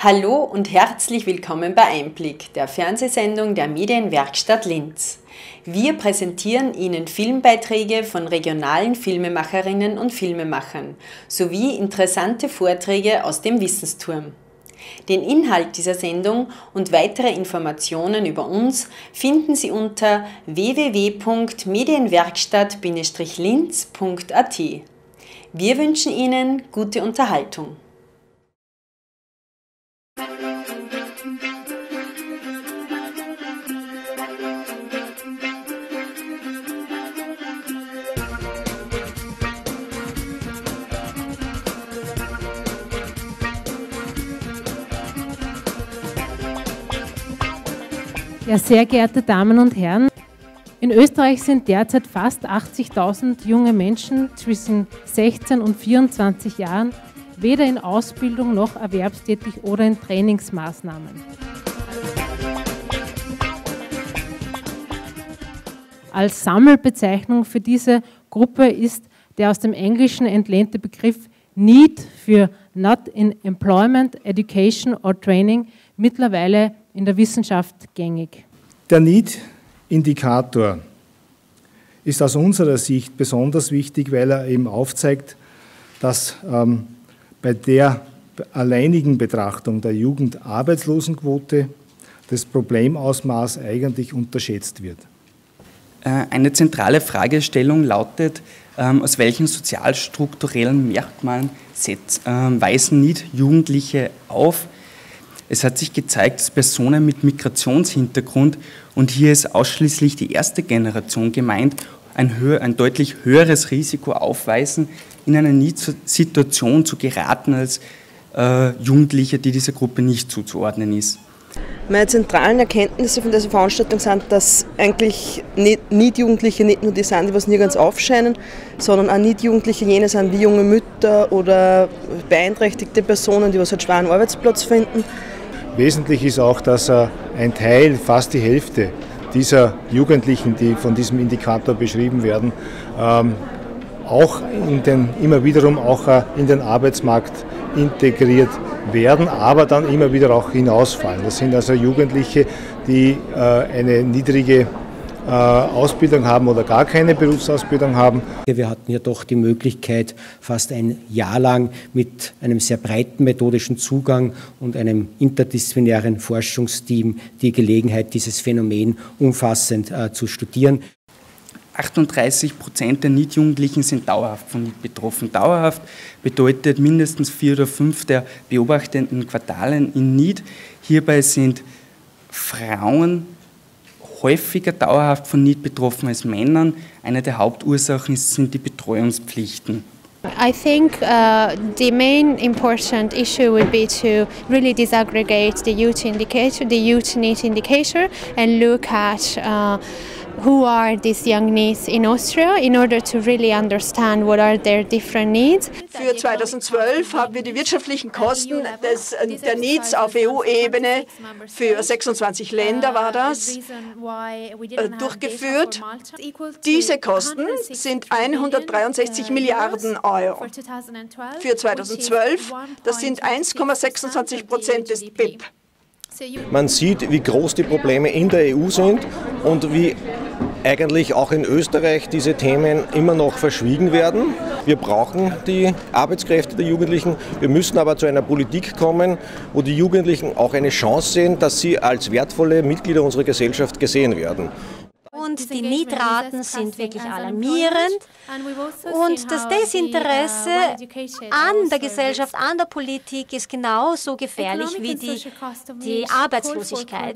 Hallo und herzlich willkommen bei Einblick, der Fernsehsendung der Medienwerkstatt Linz. Wir präsentieren Ihnen Filmbeiträge von regionalen Filmemacherinnen und Filmemachern sowie interessante Vorträge aus dem Wissensturm. Den Inhalt dieser Sendung und weitere Informationen über uns finden Sie unter www.medienwerkstatt-linz.at. Wir wünschen Ihnen gute Unterhaltung. Ja, sehr geehrte Damen und Herren, in Österreich sind derzeit fast 80.000 junge Menschen zwischen 16 und 24 Jahren weder in Ausbildung noch erwerbstätig oder in Trainingsmaßnahmen. Als Sammelbezeichnung für diese Gruppe ist der aus dem Englischen entlehnte Begriff NEET für Not in Employment, Education or Training mittlerweile in der Wissenschaft gängig. Der NEET-Indikator ist aus unserer Sicht besonders wichtig, weil er eben aufzeigt, dass bei der alleinigen Betrachtung der Jugendarbeitslosenquote das Problemausmaß eigentlich unterschätzt wird. Eine zentrale Fragestellung lautet, aus welchen sozialstrukturellen Merkmalen weisen NEET-Jugendliche auf? Es hat sich gezeigt, dass Personen mit Migrationshintergrund, und hier ist ausschließlich die erste Generation gemeint, ein deutlich höheres Risiko aufweisen, in eine NEET-Situation zu geraten als Jugendliche, die dieser Gruppe nicht zuzuordnen ist. Meine zentralen Erkenntnisse von dieser Veranstaltung sind, dass eigentlich NEET-Jugendliche nicht nur die sind, die was nirgends aufscheinen, sondern auch NEET-Jugendliche jene sind wie junge Mütter oder beeinträchtigte Personen, die was halt schweren Arbeitsplatz finden. Wesentlich ist auch, dass ein Teil, fast die Hälfte dieser Jugendlichen, die von diesem Indikator beschrieben werden, auch immer wiederum auch in den Arbeitsmarkt integriert werden, aber dann immer wieder auch hinausfallen. Das sind also Jugendliche, die eine niedrige Ausbildung haben oder gar keine Berufsausbildung haben. Wir hatten ja doch die Möglichkeit, fast ein Jahr lang mit einem sehr breiten methodischen Zugang und einem interdisziplinären Forschungsteam die Gelegenheit, dieses Phänomen umfassend zu studieren. 38% der NEET-Jugendlichen sind dauerhaft von NEET betroffen. Dauerhaft bedeutet mindestens 4 oder 5 der beobachtenden Quartalen in NEET. Hierbei sind Frauen häufiger dauerhaft von NEET betroffen als Männern. Eine der Hauptursachen sind die Betreuungspflichten. I think the main important issue would be to really disaggregate the youth indicator, the youth NEET indicator, and look at who are these young needs in Austria, in order to really understand what are their different needs. Für 2012 haben wir die wirtschaftlichen Kosten der NEETs auf EU-Ebene für 26 Länder war das durchgeführt. Diese Kosten sind 163 Milliarden Euro für 2012. Das sind 1,26% des BIP. Man sieht, wie groß die Probleme in der EU sind und wie eigentlich auch in Österreich diese Themen immer noch verschwiegen werden. Wir brauchen die Arbeitskräfte der Jugendlichen. Wir müssen aber zu einer Politik kommen, wo die Jugendlichen auch eine Chance sehen, dass sie als wertvolle Mitglieder unserer Gesellschaft gesehen werden. Und die NEET-Raten sind wirklich alarmierend. Und das Desinteresse an der Gesellschaft, an der Politik ist genauso gefährlich wie die Arbeitslosigkeit.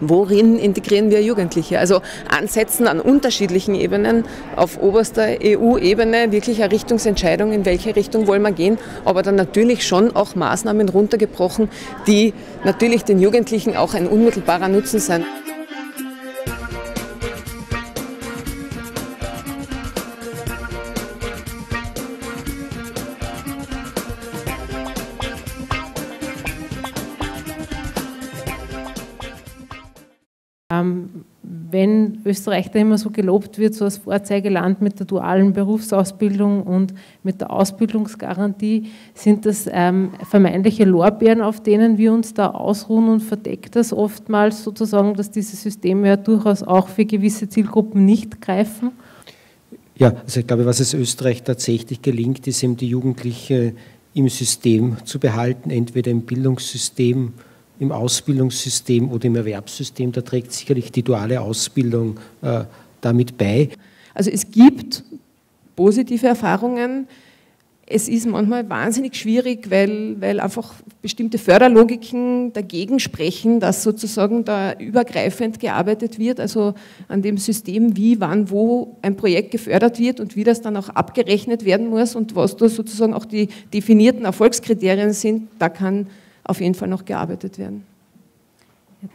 Worin integrieren wir Jugendliche? Also ansetzen an unterschiedlichen Ebenen, auf oberster EU-Ebene wirklich eine Richtungsentscheidung, in welche Richtung wollen wir gehen, aber dann natürlich schon auch Maßnahmen runtergebrochen, die natürlich den Jugendlichen auch ein unmittelbarer Nutzen sind. wenn Österreich da immer so gelobt wird, so als Vorzeigeland mit der dualen Berufsausbildung und mit der Ausbildungsgarantie, sind das vermeintliche Lorbeeren, auf denen wir uns da ausruhen, und verdeckt das oftmals sozusagen, dass diese Systeme ja durchaus auch für gewisse Zielgruppen nicht greifen? Ja, also ich glaube, was es Österreich tatsächlich gelingt, ist eben die Jugendlichen im System zu behalten, entweder im Bildungssystem, im Ausbildungssystem oder im Erwerbssystem. Da trägt sicherlich die duale Ausbildung damit bei. Also es gibt positive Erfahrungen. Es ist manchmal wahnsinnig schwierig, weil einfach bestimmte Förderlogiken dagegen sprechen, dass sozusagen da übergreifend gearbeitet wird, also an dem System, wie, wann, wo ein Projekt gefördert wird und wie das dann auch abgerechnet werden muss und was da sozusagen auch die definierten Erfolgskriterien sind, da kann auf jeden Fall noch gearbeitet werden.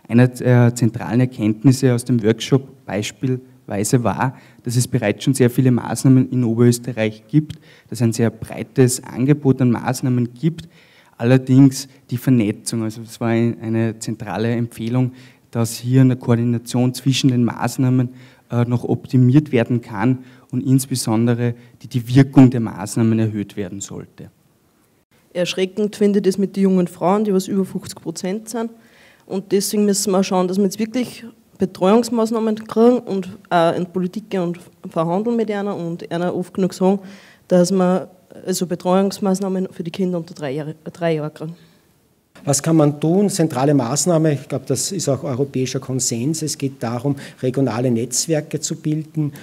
Eine der zentralen Erkenntnisse aus dem Workshop beispielsweise war, dass es bereits schon sehr viele Maßnahmen in Oberösterreich gibt, dass es ein sehr breites Angebot an Maßnahmen gibt, allerdings die Vernetzung, also es war eine zentrale Empfehlung, dass hier eine Koordination zwischen den Maßnahmen noch optimiert werden kann und insbesondere die Wirkung der Maßnahmen erhöht werden sollte. Erschreckend finde ich das mit den jungen Frauen, die was über 50% sind, und deswegen müssen wir schauen, dass wir jetzt wirklich Betreuungsmaßnahmen kriegen und auch in die Politik gehen und verhandeln mit einer und einer oft genug sagen, dass wir also Betreuungsmaßnahmen für die Kinder unter 3 Jahre kriegen. Was kann man tun? Zentrale Maßnahme, ich glaube, das ist auch europäischer Konsens. Es geht darum, regionale Netzwerke zu bilden.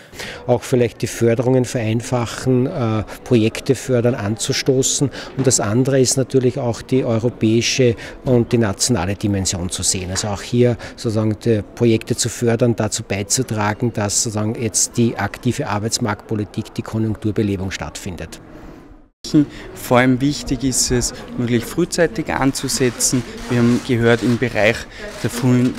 Auch vielleicht die Förderungen vereinfachen, Projekte fördern, anzustoßen. Und das andere ist natürlich auch die europäische und die nationale Dimension zu sehen. Also auch hier sozusagen die Projekte zu fördern, dazu beizutragen, dass sozusagen jetzt die aktive Arbeitsmarktpolitik, die Konjunkturbelebung stattfindet. Vor allem wichtig ist es, möglichst frühzeitig anzusetzen. Wir haben gehört, im Bereich der frühen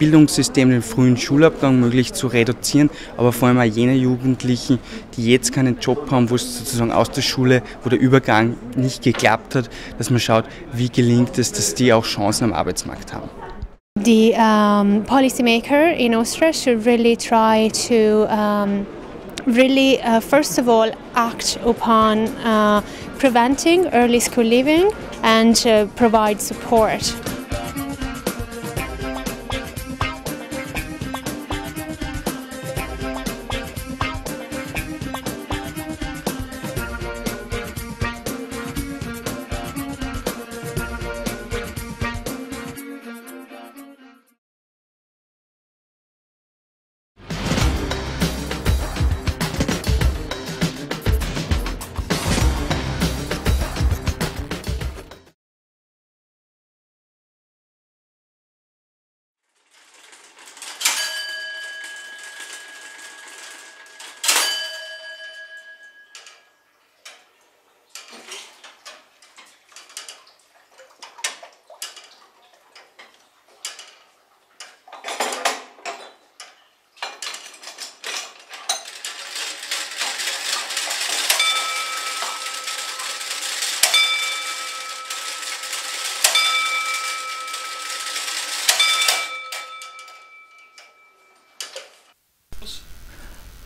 Bildungssystem, den frühen Schulabgang möglich zu reduzieren, aber vor allem auch jene Jugendlichen, die jetzt keinen Job haben, wo es sozusagen aus der Schule, wo der Übergang nicht geklappt hat, dass man schaut, wie gelingt es, dass die auch Chancen am Arbeitsmarkt haben. The policymaker in Austria should really try to first of all, act upon preventing early school leaving and provide support.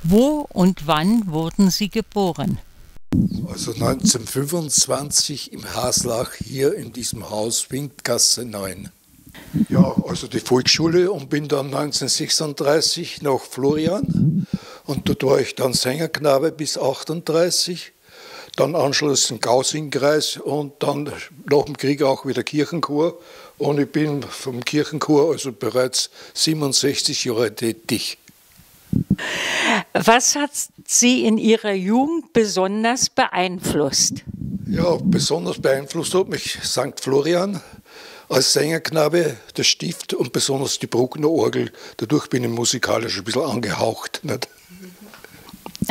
Wo und wann wurden Sie geboren? Also 1925 im Haslach, hier in diesem Haus, Windgasse 9. Ja, also die Volksschule, und bin dann 1936 nach Florian, und dort war ich dann Sängerknabe bis 38, dann anschließend Gaussingkreis und dann nach dem Krieg auch wieder Kirchenchor, und ich bin vom Kirchenchor also bereits 67 Jahre tätig. Was hat Sie in Ihrer Jugend besonders beeinflusst? Ja, besonders beeinflusst hat mich St. Florian als Sängerknabe, der Stift und besonders die Bruckner Orgel. Dadurch bin ich musikalisch ein bisschen angehaucht. Nicht?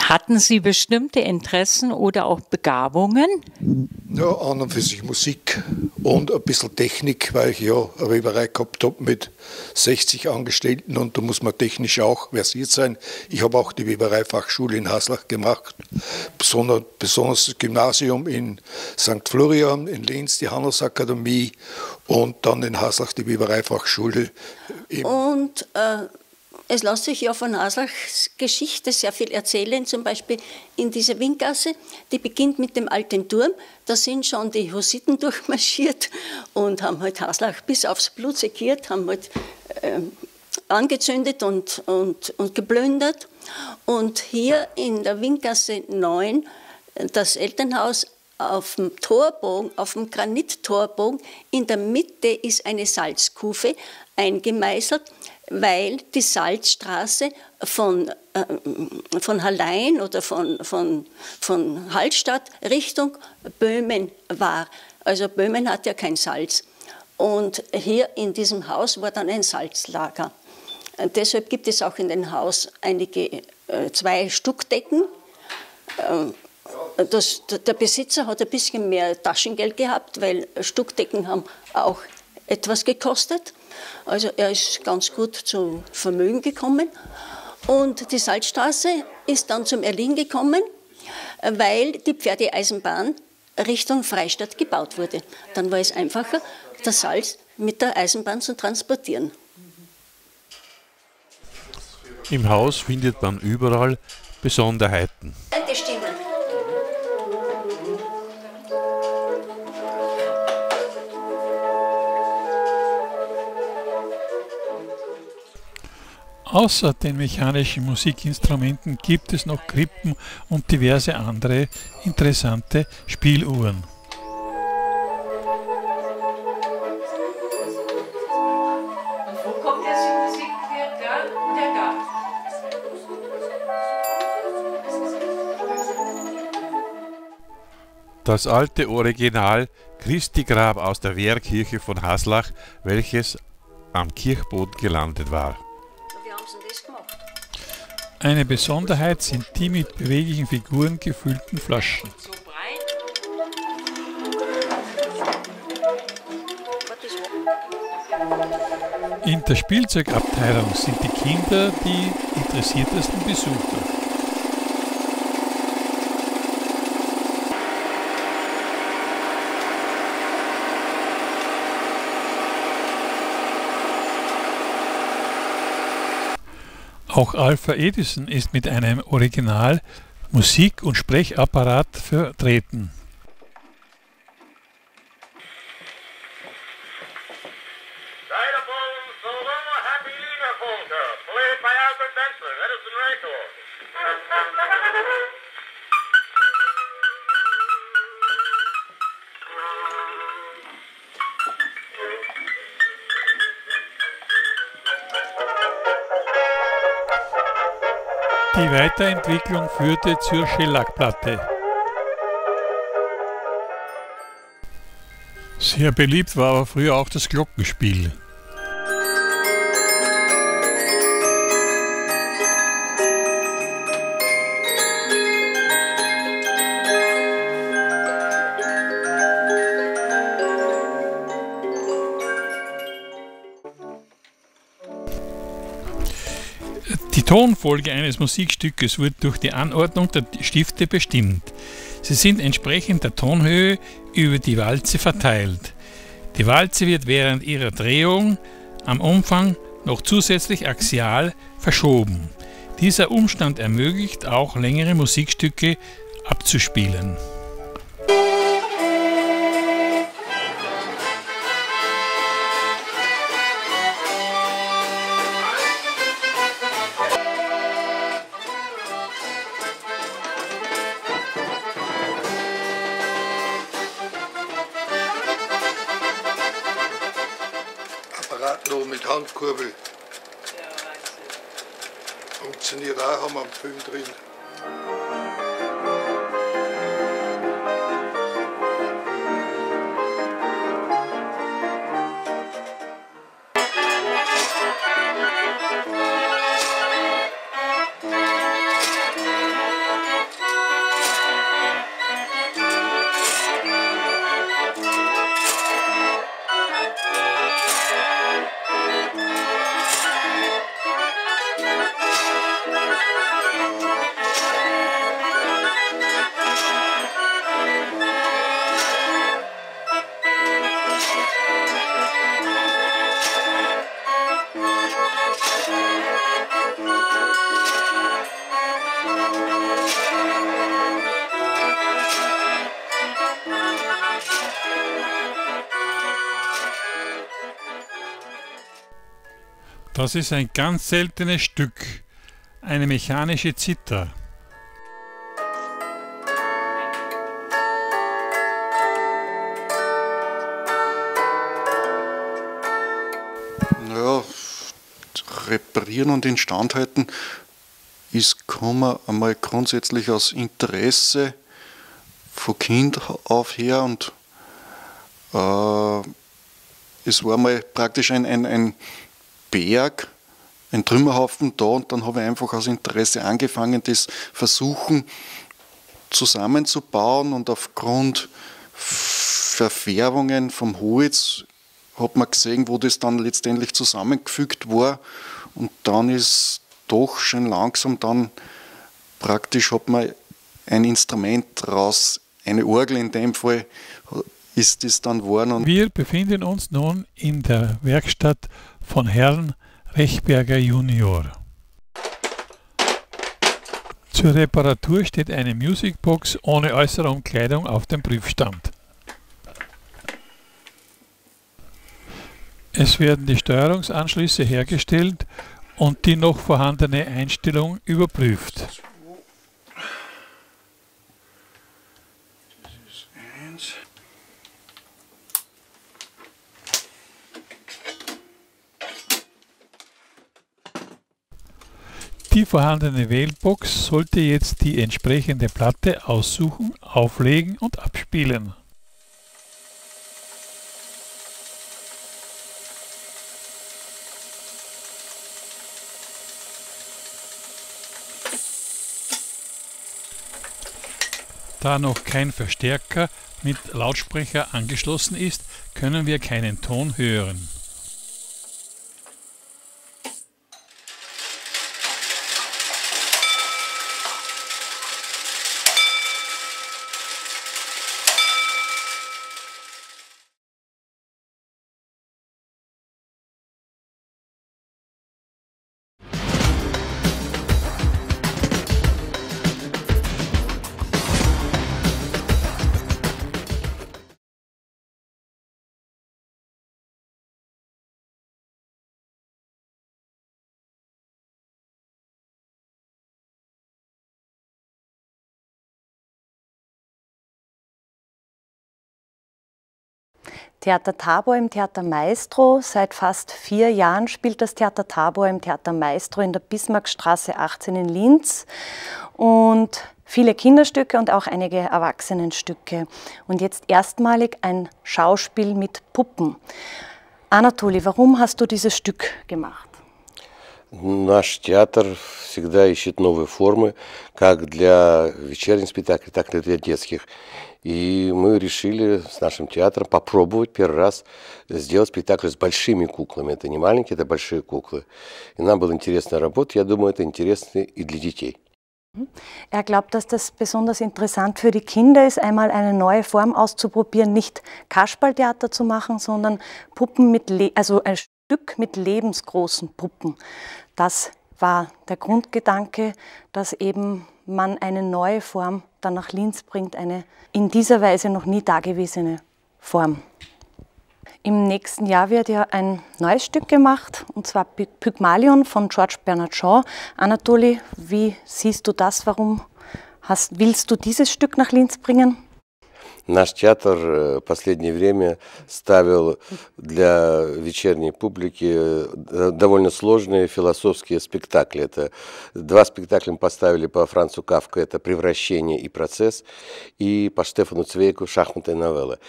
Hatten Sie bestimmte Interessen oder auch Begabungen? Ja, an und für sich Musik und ein bisschen Technik, weil ich ja eine Weberei gehabt habe mit 60 Angestellten, und da muss man technisch auch versiert sein. Ich habe auch die Webereifachschule in Haslach gemacht, besonders das Gymnasium in St. Florian, in Linz die Handelsakademie und dann in Haslach die Webereifachschule. Und Es lässt sich ja von Haslachs Geschichte sehr viel erzählen, zum Beispiel in dieser Windgasse, die beginnt mit dem alten Turm. Da sind schon die Hussiten durchmarschiert und haben halt Haslach bis aufs Blut sekiert, haben halt angezündet und geplündert. Und hier in der Windgasse 9, das Elternhaus, auf dem Torbogen, auf dem Granittorbogen, in der Mitte ist eine Salzkufe eingemeißelt, weil die Salzstraße von Hallein oder von Hallstatt Richtung Böhmen war. Also Böhmen hat ja kein Salz. Und hier in diesem Haus war dann ein Salzlager. Und deshalb gibt es auch in dem Haus einige, 2 Stuckdecken. Der Besitzer hat ein bisschen mehr Taschengeld gehabt, weil Stuckdecken haben auch etwas gekostet. Also er ist ganz gut zu Vermögen gekommen. Und die Salzstraße ist dann zum Erliegen gekommen, weil die Pferdeeisenbahn Richtung Freistadt gebaut wurde. Dann war es einfacher, das Salz mit der Eisenbahn zu transportieren. Im Haus findet man überall Besonderheiten. Die Stimmen. Außer den mechanischen Musikinstrumenten gibt es noch Krippen und diverse andere interessante Spieluhren. Das alte Original Christi Grab aus der Wehrkirche von Haslach, welches am Kirchboden gelandet war. Eine Besonderheit sind die mit beweglichen Figuren gefüllten Flaschen. In der Spielzeugabteilung sind die Kinder die interessiertesten Besucher. Auch Alpha Edison ist mit einem Original Musik- und Sprechapparat vertreten. Die Weiterentwicklung führte zur Schellackplatte. Sehr beliebt war aber früher auch das Glockenspiel. Die Tonfolge eines Musikstückes wird durch die Anordnung der Stifte bestimmt. Sie sind entsprechend der Tonhöhe über die Walze verteilt. Die Walze wird während ihrer Drehung am Umfang noch zusätzlich axial verschoben. Dieser Umstand ermöglicht auch längere Musikstücke abzuspielen. Handkurbel. Funktioniert auch, haben wir einen Film drin. Das ist ein ganz seltenes Stück, eine mechanische Zither. Naja, reparieren und instandhalten ist, kann man einmal grundsätzlich aus Interesse von Kind auf her, und es war mal praktisch ein Berg, ein Trümmerhaufen da, und dann habe ich einfach aus Interesse angefangen, das Versuchen zusammenzubauen, und aufgrund Verfärbungen vom Holz hat man gesehen, wo das dann letztendlich zusammengefügt war, und dann ist doch schon langsam dann praktisch hat man ein Instrument draus, eine Orgel in dem Fall, ist es dann geworden. Und wir befinden uns nun in der Werkstatt von Herrn Rechberger Junior. Zur Reparatur steht eine Musicbox ohne äußere Umkleidung auf dem Prüfstand. Es werden die Steuerungsanschlüsse hergestellt und die noch vorhandene Einstellung überprüft. Das ist 1. Die vorhandene Wählbox sollte jetzt die entsprechende Platte aussuchen, auflegen und abspielen. Da noch kein Verstärker mit Lautsprecher angeschlossen ist, können wir keinen Ton hören. Theater Tabor im Theater Maestro. Seit fast 4 Jahren spielt das Theater Tabor im Theater Maestro in der Bismarckstraße 18 in Linz, und viele Kinderstücke und auch einige Erwachsenenstücke. Und jetzt erstmalig ein Schauspiel mit Puppen. Anatoli, warum hast du dieses Stück gemacht? Наш театр всегда ищет новые формы, как для вечерних спектаклей, так и для детских. И мы решили с нашим театром попробовать первый раз сделать спектакль с большими куклами. Это не маленькие, это большие куклы. И нам была интересная работа, я думаю, это интересно и для детей. Er glaubt, dass das besonders interessant für die Kinder ist, einmal eine neue Form auszuprobieren, nicht Kasperltheater zu machen, sondern Puppen mit ein Stück mit lebensgroßen Puppen. Das war der Grundgedanke, dass eben man eine neue Form dann nach Linz bringt, eine in dieser Weise noch nie dagewesene Form. Im nächsten Jahr wird ja ein neues Stück gemacht, und zwar Pygmalion von George Bernard Shaw. Anatoli, wie siehst du das? Warum willst du dieses Stück nach Linz bringen? Наш театр в последнее время ставил для вечерней публики довольно сложные философские спектакли. Это 2 спектакля мы поставили по Францу Кафка, это «Превращение и процесс», и по Штефану Цвейку «Шахматная новелла».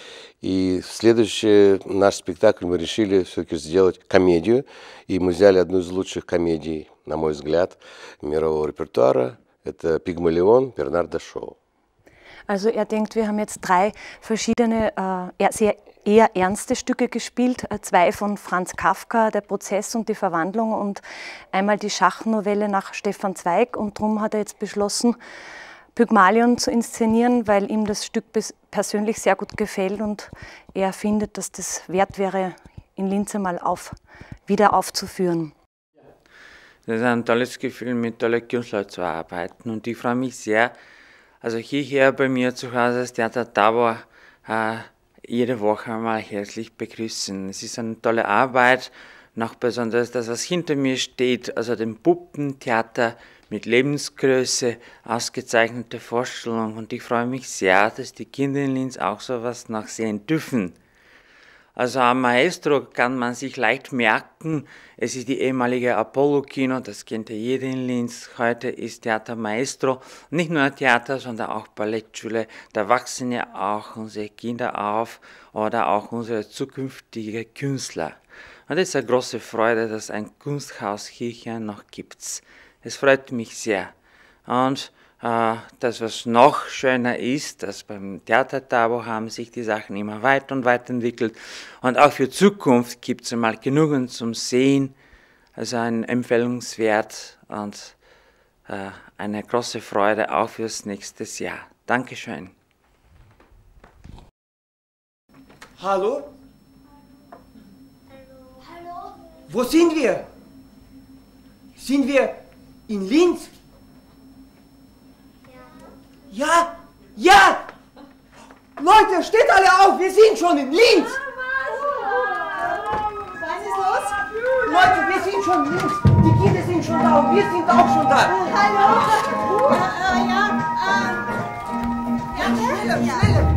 И следующий наш спектакль мы решили все-таки сделать комедию, и мы взяли одну из лучших комедий, на мой взгляд, мирового репертуара. Это «Пигмалион» Бернарда Шоу. Also er denkt, wir haben jetzt 3 verschiedene, eher ernste Stücke gespielt. 2 von Franz Kafka, der Prozess und die Verwandlung, und einmal die Schachnovelle nach Stefan Zweig. Und darum hat er jetzt beschlossen, Pygmalion zu inszenieren, weil ihm das Stück persönlich sehr gut gefällt und er findet, dass das wert wäre, in Linz einmal wieder aufzuführen. Das ist ein tolles Gefühl, mit toller Künstler zu arbeiten, und ich freue mich sehr, also hierher bei mir zu Hause, das Theater Tabor, jede Woche mal herzlich begrüßen. Es ist eine tolle Arbeit, noch besonders das, was hinter mir steht, also dem Puppentheater mit Lebensgröße, ausgezeichnete Vorstellung. Und ich freue mich sehr, dass die Kinder in Linz auch sowas noch sehen dürfen. Also am Maestro kann man sich leicht merken, es ist die ehemalige Apollo-Kino, das kennt ja jeder in Linz. Heute ist Theater Maestro nicht nur ein Theater, sondern auch Ballettschule. Da wachsen ja auch unsere Kinder auf oder auch unsere zukünftigen Künstler. Und es ist eine große Freude, dass ein Kunsthaus hierher noch gibt. Es freut mich sehr. Und das, was noch schöner ist, dass beim Theater Tabor haben sich die Sachen immer weiter und weiter entwickelt. Und auch für Zukunft gibt es mal genügend zum Sehen. Also ein Empfehlungswert und eine große Freude auch fürs nächste Jahr. Dankeschön. Hallo? Hallo? Wo sind wir? Sind wir in Linz? Ja, ja! Leute, steht alle auf, wir sind schon in Linz! Was ist los? Leute, wir sind schon in Linz! Die Kinder sind schon da und wir sind auch schon da! Hallo! Ja, schneller, schneller!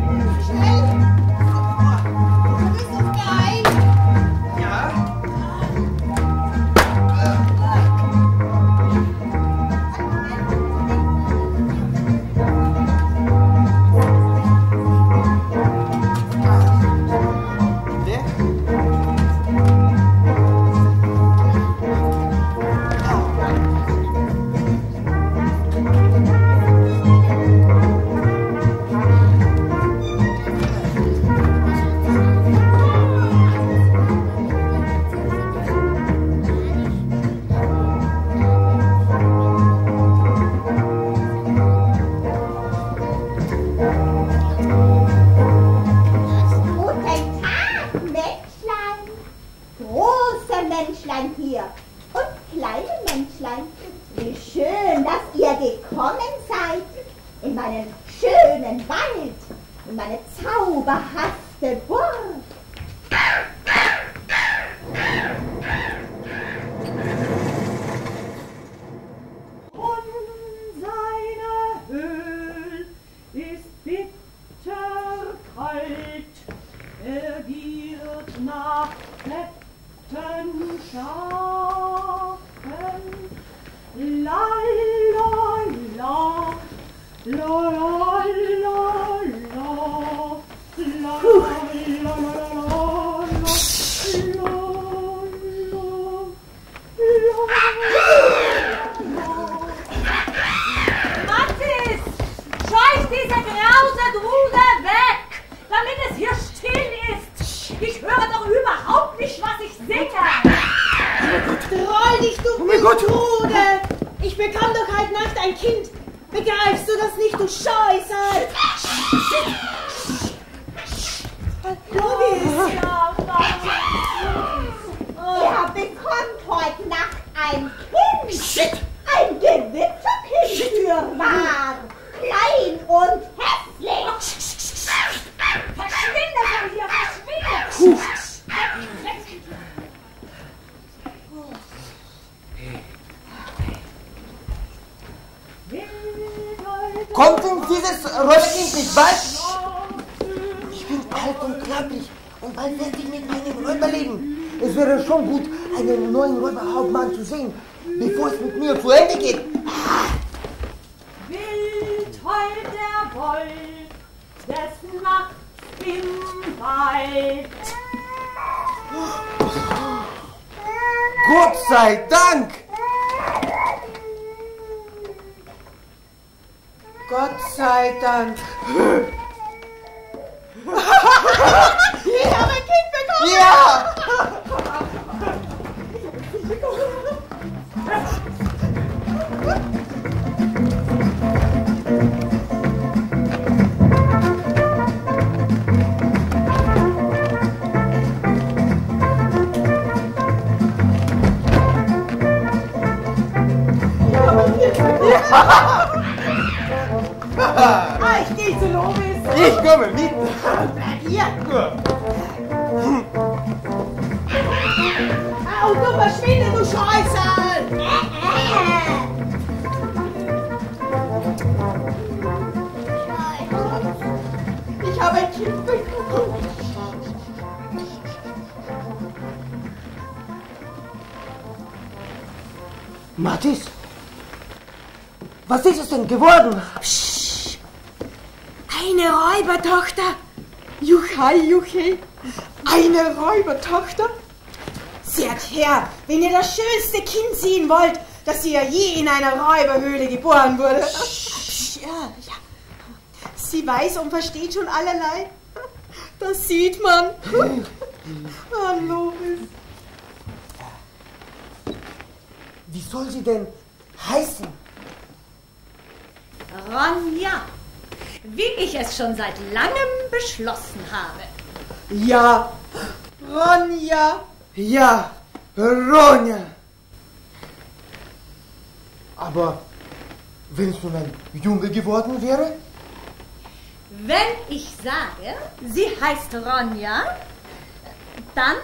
Au, du verschwinde, du Scheiße! Ich habe ein Kind bekommen. Mattis, was ist es denn geworden? Psst. Eine Räubertochter. Juchai, Juchai. Eine Räubertochter? Sehr her, wenn ihr das schönste Kind sehen wollt, das ihr je in einer Räuberhöhle geboren wurde. Psst, ja. Sie weiß und versteht schon allerlei. Das sieht man. Hallo. Wie soll sie denn heißen? Ronja, wie ich es schon seit langem beschlossen habe. Ja, Ronja. Ja, Ronja. Aber wenn es nun ein Junge geworden wäre? Wenn ich sage, sie heißt Ronja, dann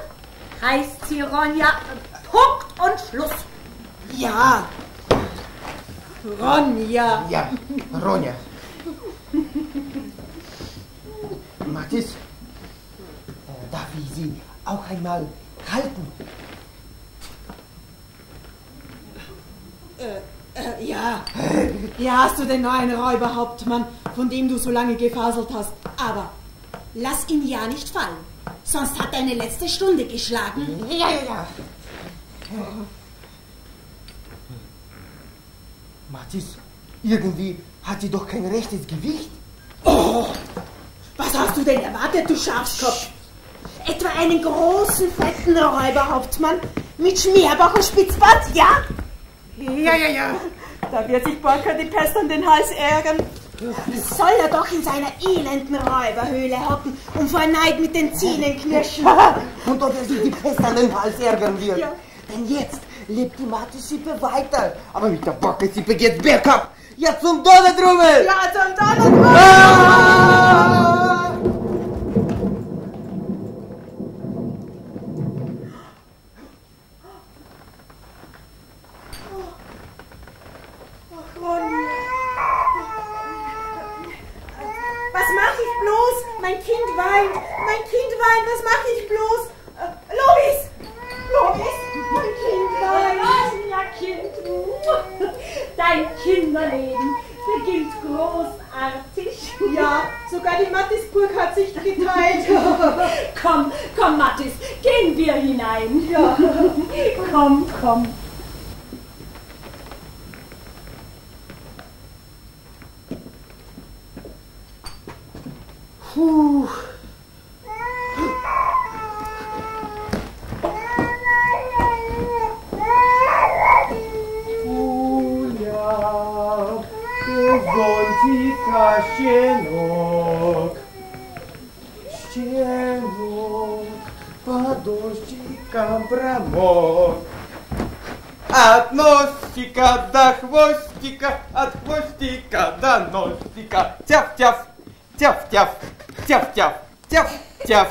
heißt sie Ronja. Punkt und Schluss. Ja, Ronja. Ja, Ronja. Mattis, darf ich Sie auch einmal halten? Ja. Hier hast du den neuen Räuberhauptmann, von dem du so lange gefaselt hast. Aber lass ihn ja nicht fallen, sonst hat deine letzte Stunde geschlagen. Ja. Mattis, irgendwie hat sie doch kein rechtes Gewicht. Oh, was hast du denn erwartet, du Schafskopf? Etwa einen großen, fetten Räuberhauptmann mit Schmierbauch und Spitzbart, ja? Ja. Da wird sich Borka die Pest an den Hals ärgern. Soll er doch in seiner elenden Räuberhöhle hocken und vor Neid mit den Zähnen knirschen. Und ob er sich die Pest an den Hals ärgern wird. Ja. Denn jetzt lebt die Mathe-Sippe weiter. Aber mit der Borka-Sippe geht's bergab. Ja, zum Donnertrümmel! Ja, zum Donnertrümmel! Ah! Was mach ich bloß? Mein Kind weint, was mach ich bloß? Lovis, mein Kind weint. Ja, Kind. Dein Kinderleben beginnt großartig. Ja, sogar die Mattisburg hat sich geteilt. Komm, Mattis, gehen wir hinein. Ja. Komm. Puh. Woltika щенок, подошечка промок, от носика до хвостика, от хвостика до носика, тяф-тяф, тяф-тяф, тяф-тяф, тяф-тяф. Тяф-тяф.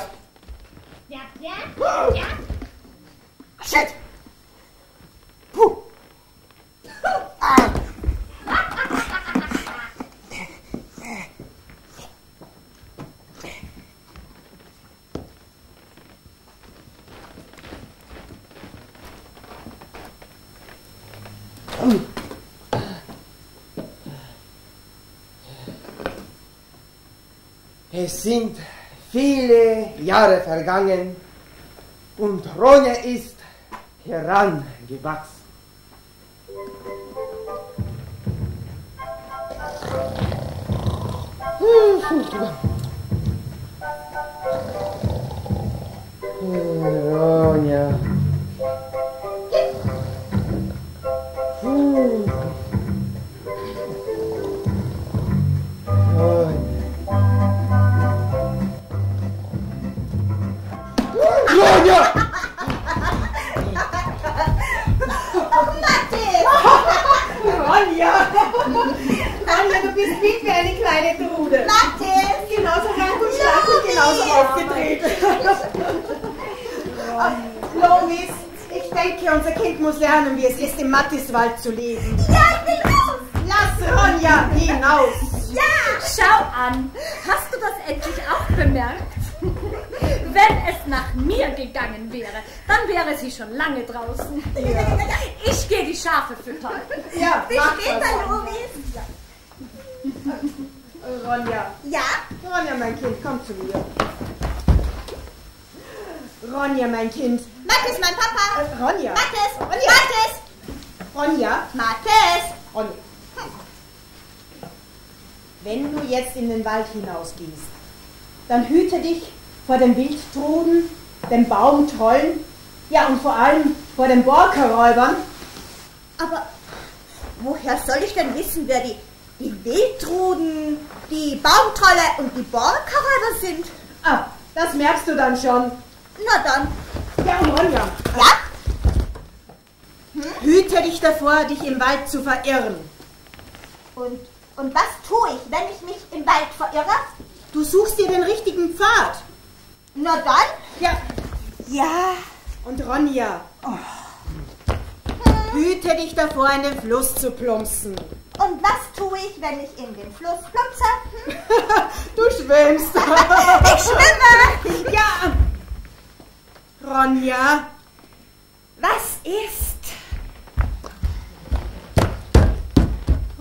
Фу. Es sind viele Jahre vergangen und Ronja ist herangewachsen. Ronja. Ronja! Oh, Mattis! Ronja, du bist wie für eine kleine Trude. Mattis! Genauso rank und stark und genauso aufgedreht. Lovis, ich denke, unser Kind muss lernen, wie es ist, im Mattiswald zu leben. Ja, ich will raus! Lass Ronja hinaus! Ja! Schau an! Hast du das endlich auch bemerkt? Wenn es nach mir gegangen wäre, dann wäre sie schon lange draußen. Ja. Ich gehe die Schafe füttern. Ja, bis später, Lovis. Ronja. Ja? Ronja, mein Kind, komm zu mir. Ronja, mein Kind. Mattis, mein Papa. Ronja. Mattis. Ronja. Mattis. Ronja. Mattis. Ronja. Wenn du jetzt in den Wald hinausgehst, dann hüte dich vor dem Wildtruden, den Baumtrollen, ja und vor allem vor den Borka-Räubern. Aber woher soll ich denn wissen, wer die Wildtruden, die Baumtrolle und die Borka-Räuber sind? Ah, das merkst du dann schon. Na dann. Ja, und Ronja. Ja? Hüte dich davor, dich im Wald zu verirren. Und was tue ich, wenn ich mich im Wald verirre? Du suchst dir den richtigen Pfad. Na dann? Ja. Ja. Und Ronja, hüte dich davor, in den Fluss zu plumpsen. Und was tue ich, wenn ich in den Fluss plumpse? Du schwimmst. Ich schwimme. Ja. Ronja, was ist?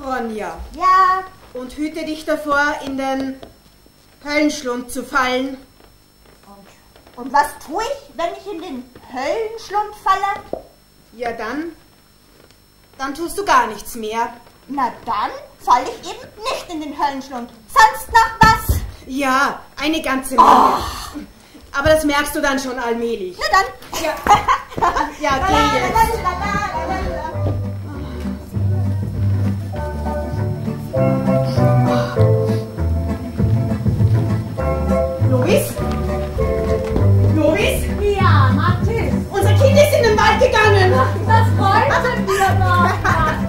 Ronja. Ja. Und hüte dich davor, in den Höllenschlund zu fallen. Und was tue ich, wenn ich in den Höllenschlund falle? Ja, dann tust du gar nichts mehr. Na, dann falle ich eben nicht in den Höllenschlund. Sonst noch was? Ja, eine ganze Menge. Oh. Aber das merkst du dann schon allmählich. Na dann. Ja, ja, geh jetzt. Lovis? Lovis? Ja, Mattis. Unser Kind ist in den Wald gegangen. Das wollten wir doch, Mattis.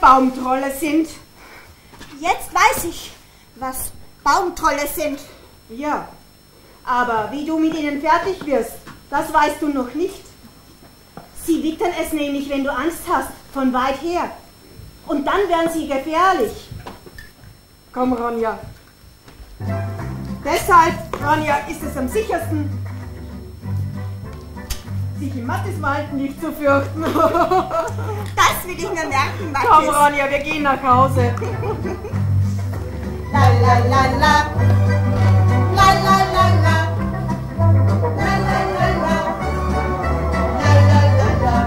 Baumtrolle sind. Jetzt weiß ich, was Baumtrolle sind. Ja, aber wie du mit ihnen fertig wirst, das weißt du noch nicht. Sie wittern es nämlich, wenn du Angst hast, von weit her. Und dann werden sie gefährlich. Komm, Ronja. Deshalb, Ronja, ist es am sichersten, sich im Mattiswald nicht zu fürchten. Das will ich mir merken, Mattis. Komm, Ronja, wir gehen nach Hause. La, la, la, la. La, la, la, la. La, la, la, la. La, la, la, la.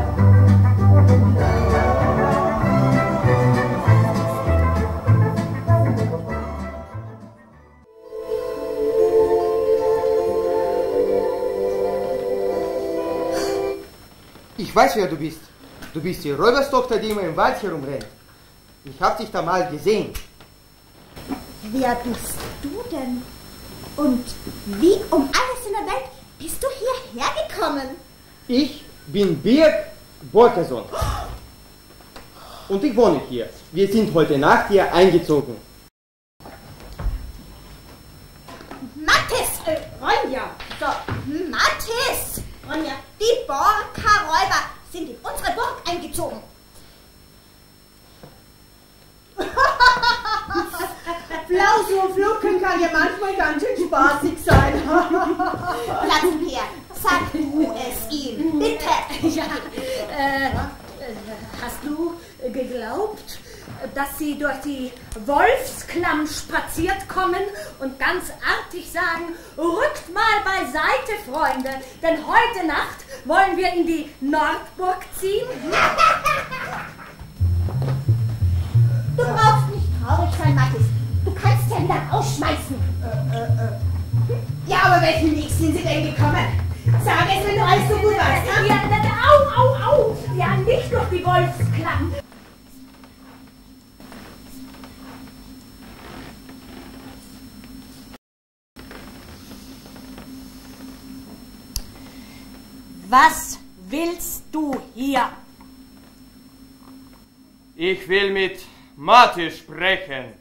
Ich weiß, wer du bist. Du bist die Räuberstochter, die immer im Wald herumrennt. Ich hab dich da mal gesehen. Wer bist du denn? Und wie um alles in der Welt bist du hierher gekommen? Ich bin Birk Boltasson. Und ich wohne hier. Wir sind heute Nacht hier eingezogen. Mattis, Ronja. So, Mattis, Ronja, die Borka-Räuber sind in unsere Burg eingezogen. Blausur Flucken kann ja manchmal ganz schön spaßig sein. Plattenpeer, sag du es ihm, bitte. Ja, hast du geglaubt, dass sie durch die Wolfsklamm spaziert kommen und ganz artig sagen, rückt mal beiseite, Freunde, denn heute Nacht wollen wir in die Nordburg ziehen? Du brauchst nicht traurig sein, Mattis. Du kannst ja wieder rausschmeißen. Ja, aber welchen Weg sind sie denn gekommen? Sag es, wenn du alles so gut warst. Au, au, au! Ja, nicht durch die Wolfsklamm. Was willst du hier? Ich will mit Mattis sprechen.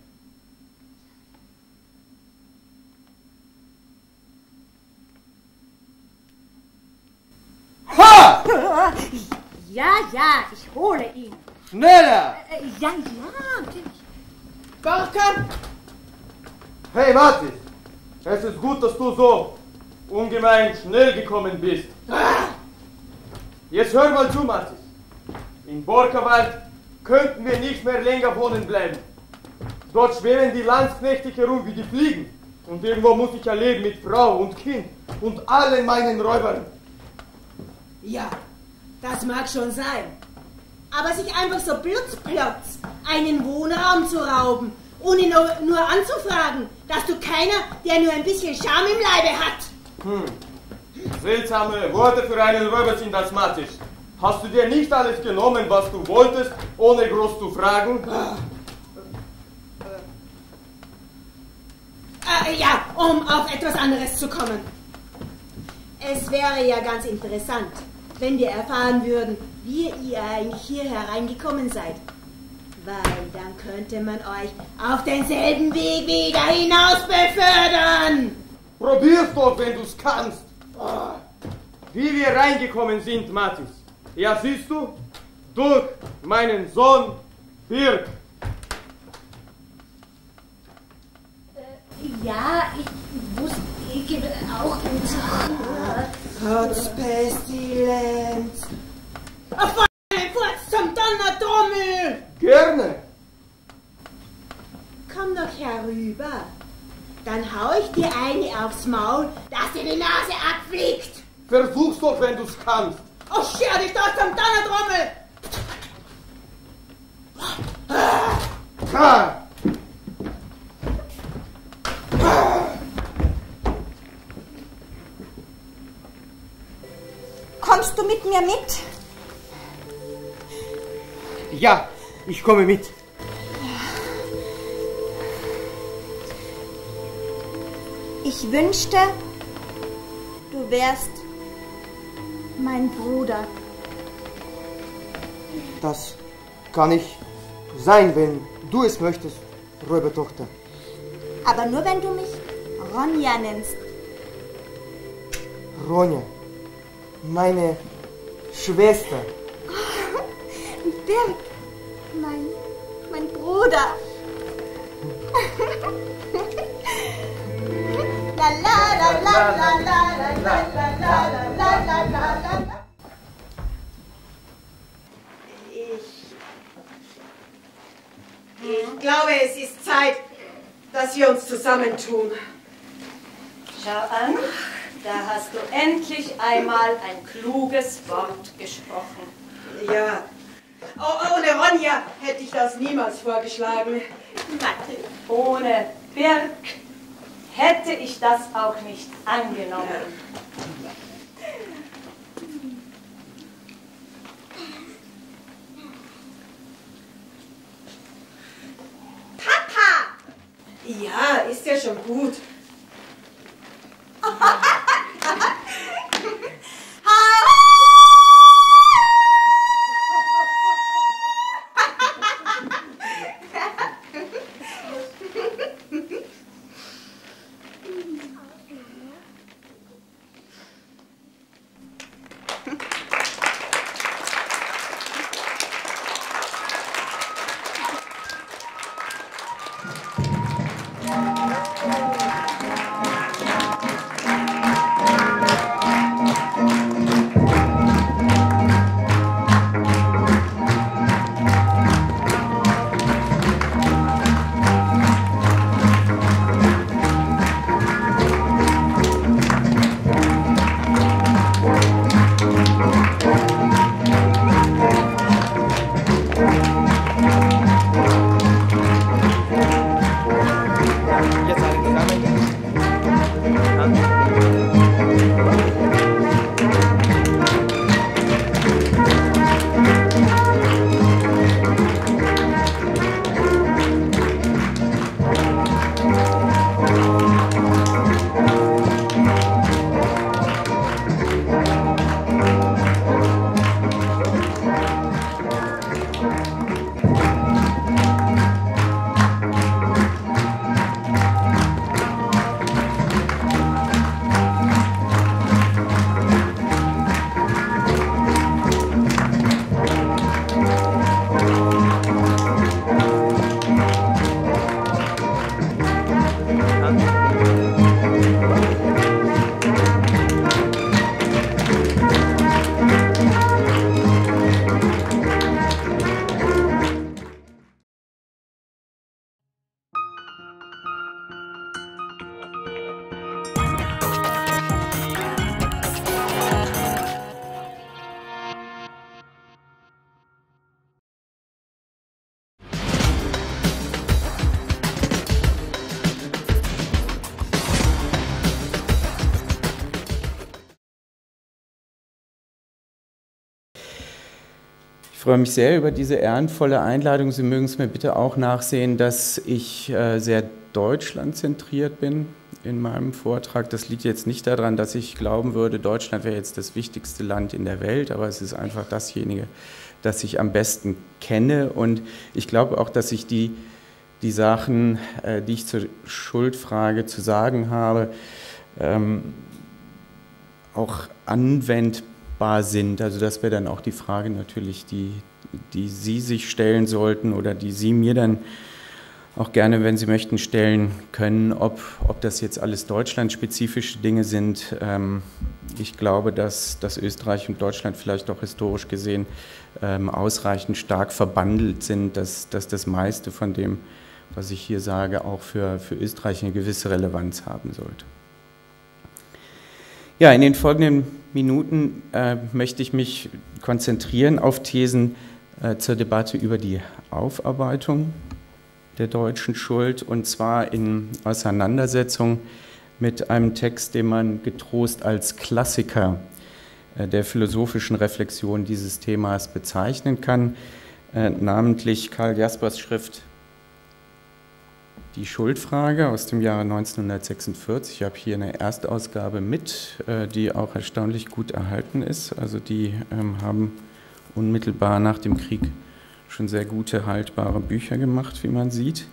Ha! Ja, ja, ich hole ihn. Schneller! Ja, ja, natürlich. Borka! Hey, Mattis! Es ist gut, dass du so ungemein schnell gekommen bist. Jetzt hör mal zu, Mattis. In Borkawald könnten wir nicht mehr länger wohnen bleiben. Dort schwirren die Landsknechte herum wie die Fliegen. Und irgendwo muss ich ja leben mit Frau und Kind und allen meinen Räubern. Ja, das mag schon sein. Aber sich einfach so plutzplotz einen Wohnraum zu rauben, ohne nur anzufragen, dass du keiner, der nur ein bisschen Scham im Leibe hat. Seltsame Worte für einen Räuber sind das, Mattis. Hast du dir nicht alles genommen, was du wolltest, ohne groß zu fragen? Ja, um auf etwas anderes zu kommen. Es wäre ja ganz interessant, wenn wir erfahren würden, wie ihr eigentlich hier hereingekommen seid. Weil dann könnte man euch auf denselben Weg wieder hinaus befördern. Probier's doch, wenn du's kannst. Wie wir reingekommen sind, Mattis. Ja, siehst du? Durch meinen Sohn Birk. Ja, ich wusste auch nicht. Kotzpestilenz. Auf einen Furz zum Donnertrommel! Gerne. Komm doch herüber. Dann hau ich dir eine aufs Maul, dass dir die Nase abfliegt. Versuch's doch, wenn du's kannst. Oh, scher dich da zum Donnertrommel! Kommst du mit mir mit? Ja, ich komme mit. Ja. Ich wünschte, du wärst mein Bruder. Das kann ich sein, wenn du es möchtest, Räubertochter. Aber nur, wenn du mich Ronja nennst. Ronja, meine Schwester. Birk, mein Bruder. La la la la la la la la la la. Ich glaube, es ist Zeit, dass wir uns zusammentun. Schau an, da hast du endlich einmal ein kluges Wort gesprochen. Ja, ohne Ronja hätte ich das niemals vorgeschlagen. Mattis. Ohne Birk hätte ich das auch nicht angenommen. Ja, ist ja schon gut. Ich freue mich sehr über diese ehrenvolle Einladung. Sie mögen es mir bitte auch nachsehen, dass ich sehr deutschlandzentriert bin in meinem Vortrag. Das liegt jetzt nicht daran, dass ich glauben würde, Deutschland wäre jetzt das wichtigste Land in der Welt, aber es ist einfach dasjenige, das ich am besten kenne. Und ich glaube auch, dass ich die Sachen, die ich zur Schuldfrage zu sagen habe, auch anwendbar sind, also das wäre dann auch die Frage natürlich, die Sie sich stellen sollten oder die Sie mir dann auch gerne, wenn Sie möchten, stellen können, ob das jetzt alles deutschlandspezifische Dinge sind. Ich glaube, dass Österreich und Deutschland vielleicht auch historisch gesehen ausreichend stark verbandelt sind, dass das meiste von dem, was ich hier sage, auch für Österreich eine gewisse Relevanz haben sollte. Ja, in den folgenden Minuten möchte ich mich konzentrieren auf Thesen zur Debatte über die Aufarbeitung der deutschen Schuld, und zwar in Auseinandersetzung mit einem Text, den man getrost als Klassiker der philosophischen Reflexion dieses Themas bezeichnen kann, namentlich Karl Jaspers Schrift Die Schuldfrage aus dem Jahre 1946. Ich habe hier eine Erstausgabe mit, die auch erstaunlich gut erhalten ist. Also die haben unmittelbar nach dem Krieg schon sehr gute, haltbare Bücher gemacht, wie man sieht.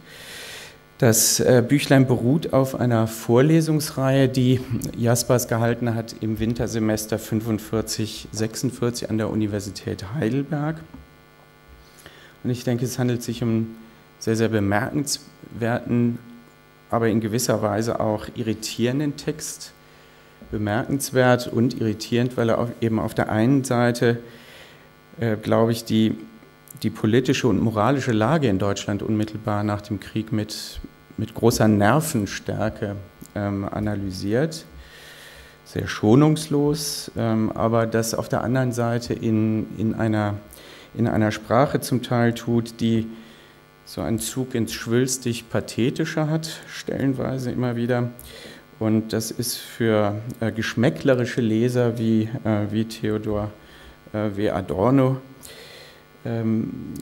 Das Büchlein beruht auf einer Vorlesungsreihe, die Jaspers gehalten hat im Wintersemester 45/46 an der Universität Heidelberg. Und ich denke, es handelt sich um sehr, sehr bemerkenswerten, aber in gewisser Weise auch irritierenden Text. Bemerkenswert und irritierend, weil er eben auf der einen Seite, glaube ich, die politische und moralische Lage in Deutschland unmittelbar nach dem Krieg mit großer Nervenstärke analysiert. Sehr schonungslos, aber das auf der anderen Seite in einer Sprache zum Teil tut, die so einen Zug ins Schwülstig-Pathetische hat, stellenweise immer wieder. Und das ist für geschmäcklerische Leser wie Theodor W. Adorno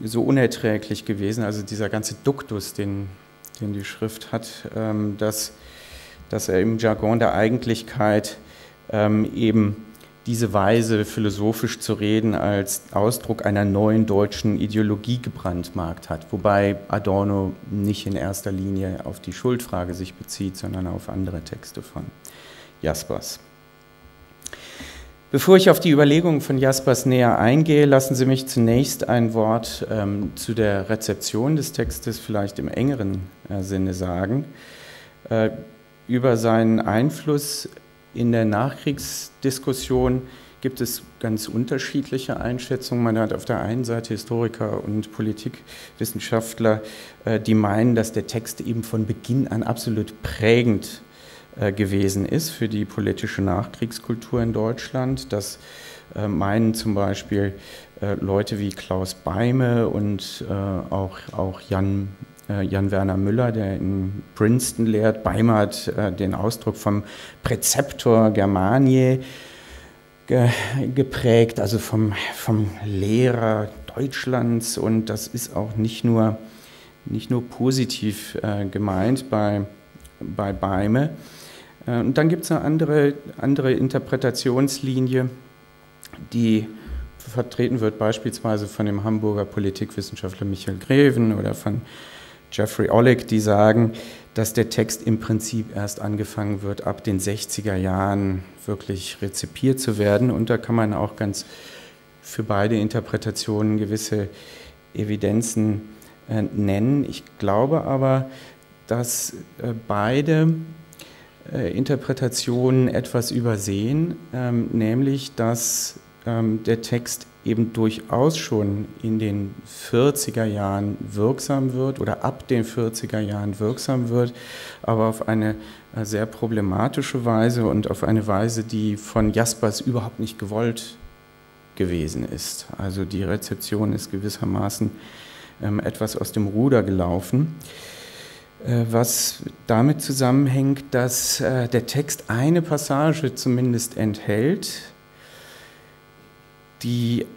so unerträglich gewesen. Also dieser ganze Duktus, den den die Schrift hat, dass er im Jargon der Eigentlichkeit eben diese Weise, philosophisch zu reden, als Ausdruck einer neuen deutschen Ideologie gebrandmarkt hat. Wobei Adorno nicht in erster Linie auf die Schuldfrage sich bezieht, sondern auf andere Texte von Jaspers. Bevor ich auf die Überlegungen von Jaspers näher eingehe, lassen Sie mich zunächst ein Wort zu der Rezeption des Textes vielleicht im engeren Sinne sagen. Über seinen Einfluss in der Nachkriegsdiskussion gibt es ganz unterschiedliche Einschätzungen. Man hat auf der einen Seite Historiker und Politikwissenschaftler, die meinen, dass der Text eben von Beginn an absolut prägend gewesen ist für die politische Nachkriegskultur in Deutschland. Das meinen zum Beispiel Leute wie Klaus Beyme und auch Jan-Werner Müller, der in Princeton lehrt. Beyme hat den Ausdruck vom Präzeptor Germaniae geprägt, also vom Lehrer Deutschlands. Und das ist auch nicht nur positiv gemeint bei Beyme. Und dann gibt es eine andere Interpretationslinie, die vertreten wird beispielsweise von dem Hamburger Politikwissenschaftler Michael Greven oder von Jeffrey Ollick, die sagen, dass der Text im Prinzip erst angefangen wird, ab den 60er Jahren wirklich rezipiert zu werden. Und da kann man auch ganz für beide Interpretationen gewisse Evidenzen nennen. Ich glaube aber, dass beide Interpretationen etwas übersehen, nämlich dass der Text eben durchaus schon in den 40er Jahren wirksam wird oder ab den 40er Jahren wirksam wird, aber auf eine sehr problematische Weise und auf eine Weise, die von Jaspers überhaupt nicht gewollt gewesen ist. Also die Rezeption ist gewissermaßen etwas aus dem Ruder gelaufen, was damit zusammenhängt, dass der Text eine Passage zumindest enthält, die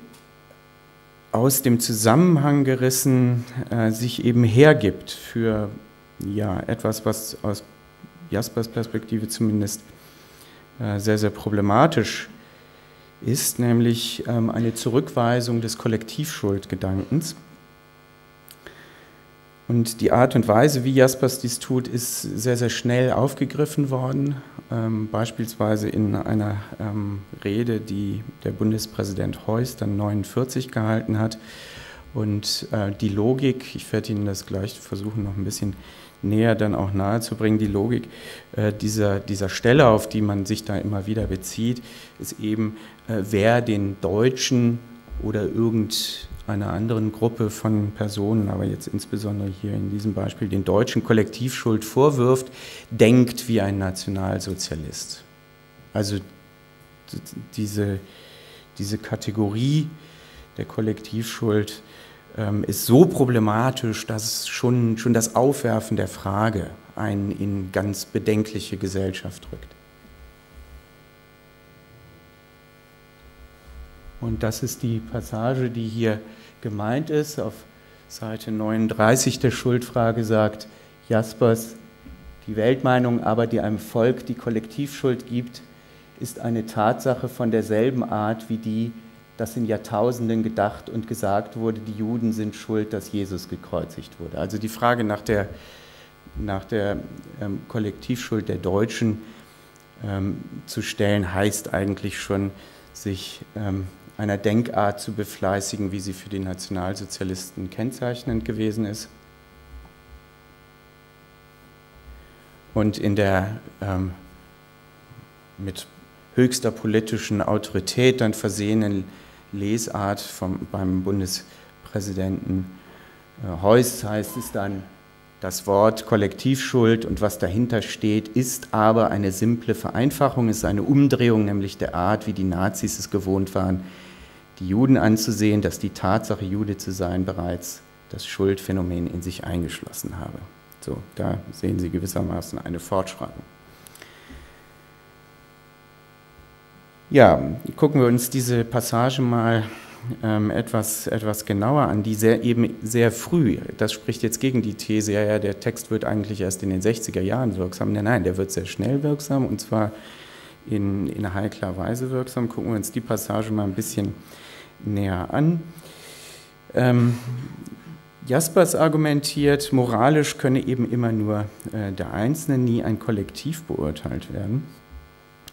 aus dem Zusammenhang gerissen sich eben hergibt für ja, etwas, was aus Jaspers Perspektive zumindest sehr, sehr problematisch ist, nämlich eine Zurückweisung des Kollektivschuldgedankens. Und die Art und Weise, wie Jaspers dies tut, ist sehr, sehr schnell aufgegriffen worden. Beispielsweise in einer Rede, die der Bundespräsident Heuss dann 1949 gehalten hat. Und die Logik, ich werde Ihnen das gleich versuchen, noch ein bisschen näher dann auch nahezubringen, die Logik dieser Stelle, auf die man sich da immer wieder bezieht, ist eben, wer den Deutschen oder irgendeiner anderen Gruppe von Personen, aber jetzt insbesondere hier in diesem Beispiel den Deutschen Kollektivschuld vorwirft, denkt wie ein Nationalsozialist. Also diese Kategorie der Kollektivschuld ist so problematisch, dass schon das Aufwerfen der Frage einen in ganz bedenkliche Gesellschaft rückt. Und das ist die Passage, die hier gemeint ist. Auf Seite 39 der Schuldfrage sagt Jaspers, die Weltmeinung aber, die einem Volk die Kollektivschuld gibt, ist eine Tatsache von derselben Art wie die, dass in Jahrtausenden gedacht und gesagt wurde, die Juden sind schuld, dass Jesus gekreuzigt wurde. Also die Frage nach der Kollektivschuld der Deutschen zu stellen, heißt eigentlich schon, sich einer Denkart zu befleißigen, wie sie für die Nationalsozialisten kennzeichnend gewesen ist. Und in der mit höchster politischen Autorität dann versehenen Lesart beim Bundespräsidenten Heuss heißt es dann, das Wort Kollektivschuld und was dahinter steht, ist aber eine simple Vereinfachung, ist eine Umdrehung, nämlich der Art, wie die Nazis es gewohnt waren, die Juden anzusehen, dass die Tatsache, Jude zu sein, bereits das Schuldphänomen in sich eingeschlossen habe. So, da sehen Sie gewissermaßen eine Fortschreitung. Ja, gucken wir uns diese Passage mal etwas genauer an, die eben sehr früh, das spricht jetzt gegen die These, ja, der Text wird eigentlich erst in den 60er Jahren wirksam. Nein, der wird sehr schnell wirksam, und zwar in heikler Weise wirksam. Gucken wir uns die Passage mal ein bisschen näher an. Jaspers argumentiert, moralisch könne eben immer nur der Einzelne, nie ein Kollektiv beurteilt werden.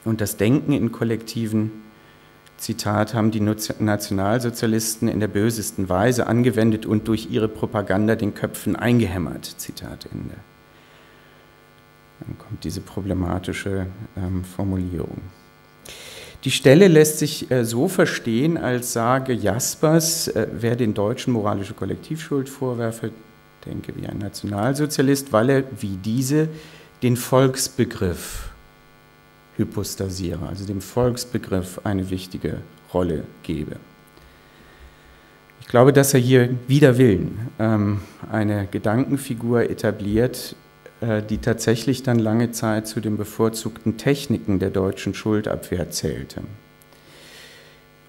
Und das Denken in Kollektiven, Zitat, haben die Nationalsozialisten in der bösesten Weise angewendet und durch ihre Propaganda den Köpfen eingehämmert. Zitat Ende. Dann kommt diese problematische Formulierung. Die Stelle lässt sich so verstehen, als sage Jaspers, wer den Deutschen moralische Kollektivschuld vorwerfe, denke wie ein Nationalsozialist, weil er wie diese den Volksbegriff hypostasiere, also dem Volksbegriff eine wichtige Rolle gebe. Ich glaube, dass er hier wider Willen eine Gedankenfigur etabliert, die tatsächlich dann lange Zeit zu den bevorzugten Techniken der deutschen Schuldabwehr zählte.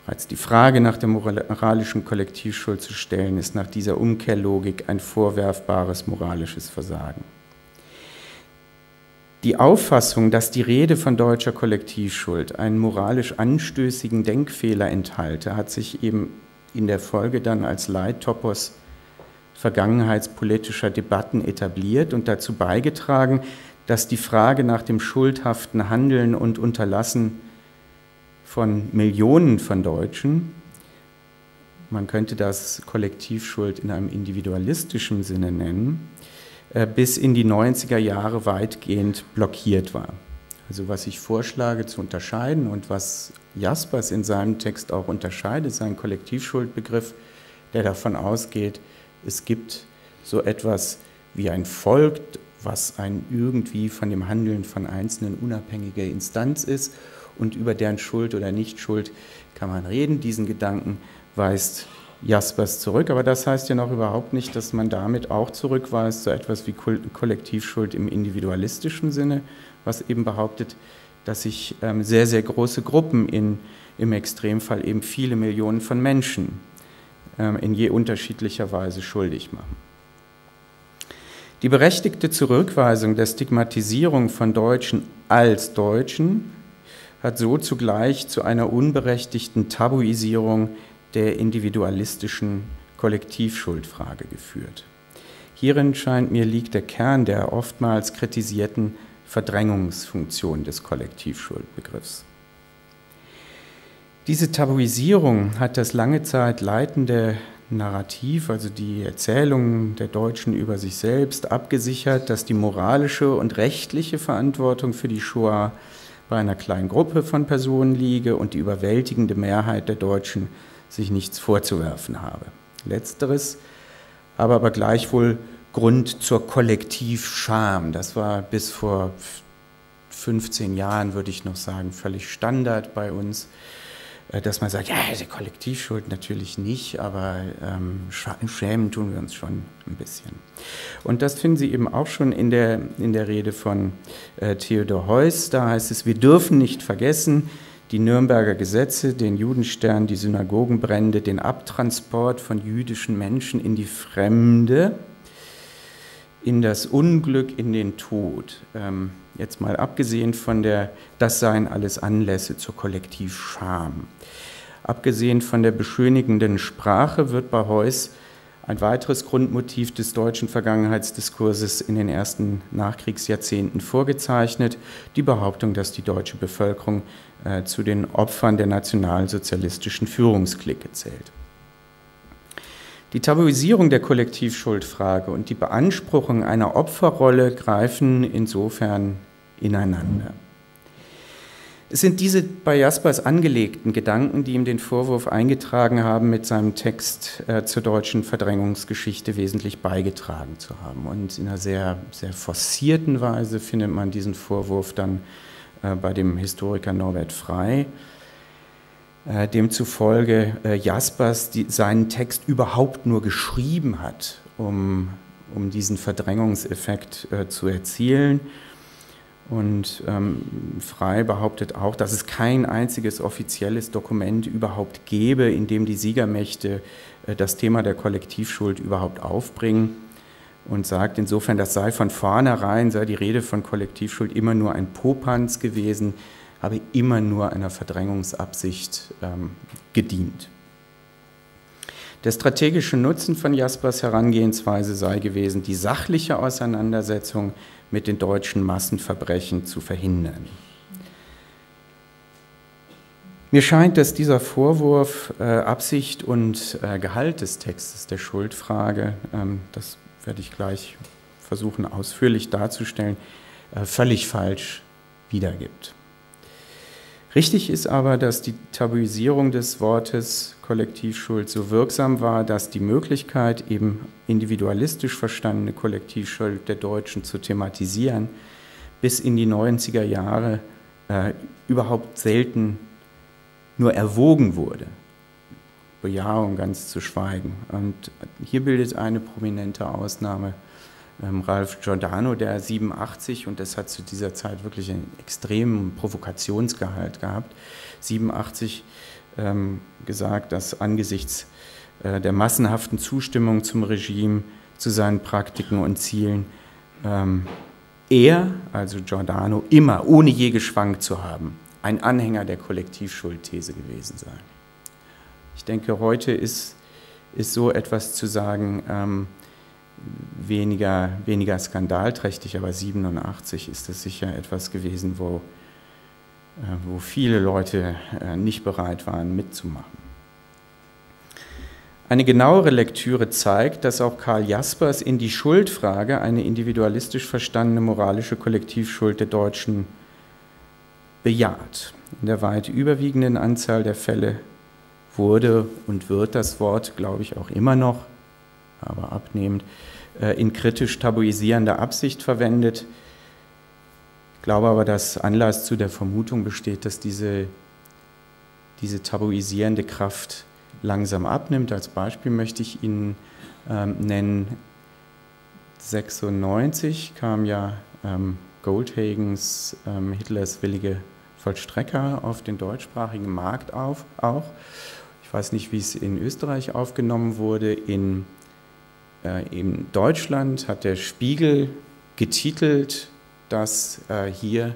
Bereits die Frage nach der moralischen Kollektivschuld zu stellen, ist nach dieser Umkehrlogik ein vorwerfbares moralisches Versagen. Die Auffassung, dass die Rede von deutscher Kollektivschuld einen moralisch anstößigen Denkfehler enthalte, hat sich eben in der Folge dann als Leittopos vergangenheitspolitischer Debatten etabliert und dazu beigetragen, dass die Frage nach dem schuldhaften Handeln und Unterlassen von Millionen von Deutschen, man könnte das Kollektivschuld in einem individualistischen Sinne nennen, bis in die 90er Jahre weitgehend blockiert war. Also was ich vorschlage zu unterscheiden und was Jaspers in seinem Text auch unterscheidet, sein Kollektivschuldbegriff, der davon ausgeht, es gibt so etwas wie ein Volk, was ein irgendwie von dem Handeln von Einzelnen unabhängige Instanz ist und über deren Schuld oder Nichtschuld kann man reden. Diesen Gedanken weist Jaspers zurück, aber das heißt ja noch überhaupt nicht, dass man damit auch zurückweist so etwas wie Kollektivschuld im individualistischen Sinne, was eben behauptet, dass sich sehr, sehr große Gruppen, im Extremfall eben viele Millionen von Menschen, in je unterschiedlicher Weise schuldig machen. Die berechtigte Zurückweisung der Stigmatisierung von Deutschen als Deutschen hat so zugleich zu einer unberechtigten Tabuisierung der individualistischen Kollektivschuldfrage geführt. Hierin scheint mir liegt der Kern der oftmals kritisierten Verdrängungsfunktion des Kollektivschuldbegriffs. Diese Tabuisierung hat das lange Zeit leitende Narrativ, also die Erzählung der Deutschen über sich selbst, abgesichert, dass die moralische und rechtliche Verantwortung für die Shoah bei einer kleinen Gruppe von Personen liege und die überwältigende Mehrheit der Deutschen sich nichts vorzuwerfen habe. Letzteres aber gleichwohl Grund zur Kollektivscham. Das war bis vor 15 Jahren, würde ich noch sagen, völlig Standard bei uns, dass man sagt, ja, die Kollektivschuld natürlich nicht, aber schämen tun wir uns schon ein bisschen. Und das finden Sie eben auch schon in der Rede von Theodor Heuss. Da heißt es, wir dürfen nicht vergessen, die Nürnberger Gesetze, den Judenstern, die Synagogenbrände, den Abtransport von jüdischen Menschen in die Fremde, in das Unglück, in den Tod. Jetzt mal abgesehen von der, das seien alles Anlässe zur Kollektivscham. Abgesehen von der beschönigenden Sprache wird bei Heuss ein weiteres Grundmotiv des deutschen Vergangenheitsdiskurses in den ersten Nachkriegsjahrzehnten vorgezeichnet, die Behauptung, dass die deutsche Bevölkerung zu den Opfern der nationalsozialistischen Führungsklique zählt. Die Tabuisierung der Kollektivschuldfrage und die Beanspruchung einer Opferrolle greifen insofern ineinander. Es sind diese bei Jaspers angelegten Gedanken, die ihm den Vorwurf eingetragen haben, mit seinem Text zur deutschen Verdrängungsgeschichte wesentlich beigetragen zu haben. Und in einer sehr, sehr forcierten Weise findet man diesen Vorwurf dann bei dem Historiker Norbert Frei, demzufolge Jaspers seinen Text überhaupt nur geschrieben hat, um diesen Verdrängungseffekt zu erzielen. Und Frei behauptet auch, dass es kein einziges offizielles Dokument überhaupt gäbe, in dem die Siegermächte das Thema der Kollektivschuld überhaupt aufbringen, und sagt insofern, das sei von vornherein, sei die Rede von Kollektivschuld immer nur ein Popanz gewesen, habe immer nur einer Verdrängungsabsicht gedient. Der strategische Nutzen von Jaspers Herangehensweise sei gewesen, die sachliche Auseinandersetzung mit den deutschen Massenverbrechen zu verhindern. Mir scheint, dass dieser Vorwurf Absicht und Gehalt des Textes der Schuldfrage, das werde ich gleich versuchen ausführlich darzustellen, völlig falsch wiedergibt. Richtig ist aber, dass die Tabuisierung des Wortes Kollektivschuld so wirksam war, dass die Möglichkeit, eben individualistisch verstandene Kollektivschuld der Deutschen zu thematisieren, bis in die 90er Jahre überhaupt selten nur erwogen wurde, Bejahung ganz zu schweigen. Und hier bildet eine prominente Ausnahme Ralf Giordano, der 87, und das hat zu dieser Zeit wirklich einen extremen Provokationsgehalt gehabt, 87 gesagt, dass angesichts der massenhaften Zustimmung zum Regime, zu seinen Praktiken und Zielen, er, also Giordano, immer, ohne je geschwankt zu haben, ein Anhänger der Kollektivschuldthese gewesen sei. Ich denke, heute ist so etwas zu sagen, weniger skandalträchtig, aber 87 ist das sicher etwas gewesen, wo viele Leute nicht bereit waren, mitzumachen. Eine genauere Lektüre zeigt, dass auch Karl Jaspers in Die Schuldfrage eine individualistisch verstandene moralische Kollektivschuld der Deutschen bejaht. In der weit überwiegenden Anzahl der Fälle wurde und wird das Wort, glaube ich, auch immer noch, aber abnehmend, in kritisch tabuisierender Absicht verwendet. Ich glaube aber, dass Anlass zu der Vermutung besteht, dass diese tabuisierende Kraft langsam abnimmt. Als Beispiel möchte ich Ihnen nennen, 1996 kam ja Goldhagens Hitlers willige Vollstrecker auf den deutschsprachigen Markt auch. Ich weiß nicht, wie es in Österreich aufgenommen wurde. In Deutschland hat der Spiegel getitelt, dass hier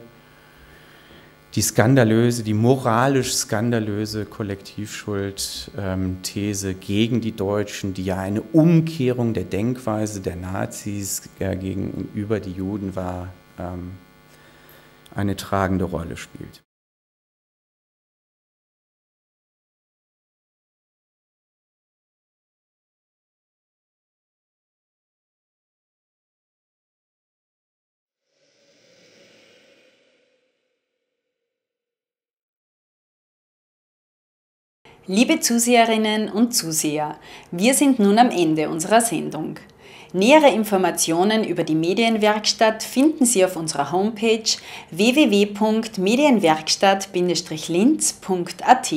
die skandalöse, die moralisch skandalöse Kollektivschuldthese gegen die Deutschen, die ja eine Umkehrung der Denkweise der Nazis gegenüber die Juden war, eine tragende Rolle spielt. Liebe Zuseherinnen und Zuseher, wir sind nun am Ende unserer Sendung. Nähere Informationen über die Medienwerkstatt finden Sie auf unserer Homepage www.medienwerkstatt-linz.at.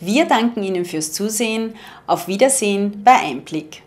Wir danken Ihnen fürs Zusehen, auf Wiedersehen bei Einblick.